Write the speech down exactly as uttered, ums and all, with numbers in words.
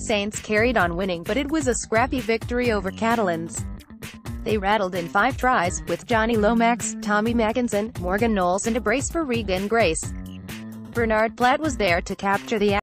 Saints carried on winning, but it was a scrappy victory over Catalans. They rattled in five tries, with Jonny Lomax, Tommy Makinson, Morgan Knowles and a brace for Regan Grace. Bernard Platt was there to capture the